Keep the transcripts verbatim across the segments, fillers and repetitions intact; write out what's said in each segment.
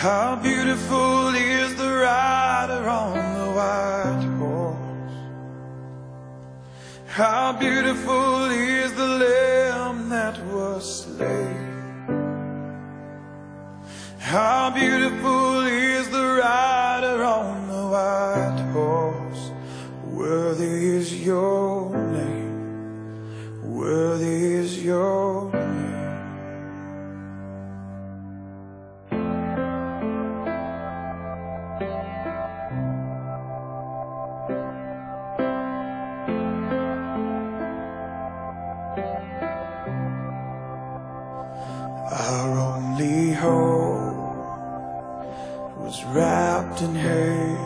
How beautiful is the rider on the white horse. How beautiful is the lamb that was slain. How beautiful is the rider on the white horse. Worthy is your name. Worthy is your name. Our only hope was wrapped in hay.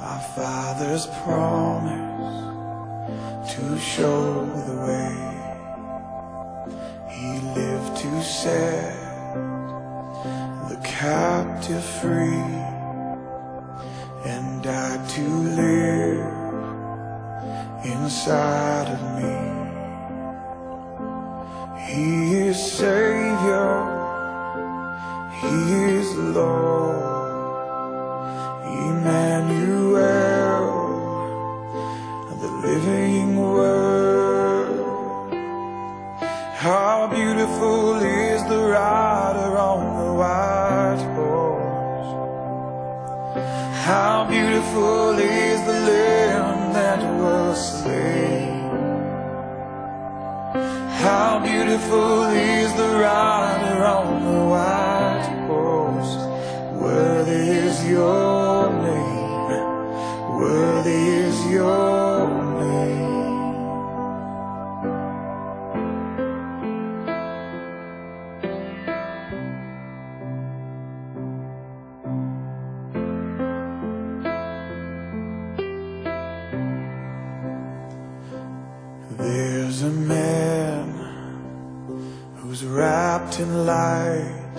Our Father's promise to show the way. He lived to set the captive free, and died to live inside of me. He is Savior, He is Lord, Emmanuel, the living Word. How beautiful is the rider on the white horse. How beautiful is the lamb that was slain. How beautiful is the rider on the white horse. Worthy is your name. Worthy is your name. There's a man who's wrapped in light,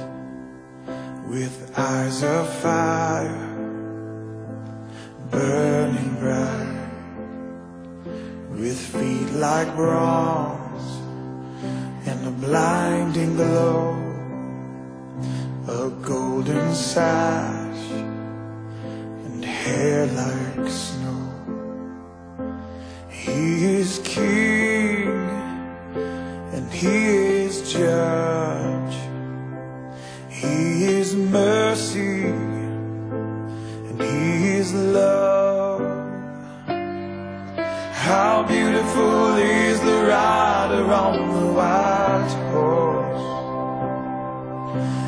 with eyes of fire, burning bright, with feet like bronze and a blinding glow, a golden sash and hair like snow. He is King and He is Judge. He is mercy and He is love. How beautiful is the rider on the white horse.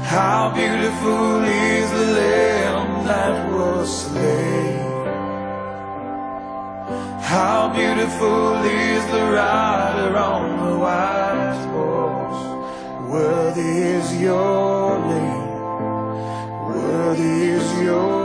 How beautiful is the lamb that was slain. How beautiful is the rider on the white horse. Worthy is your name. Worthy is your name.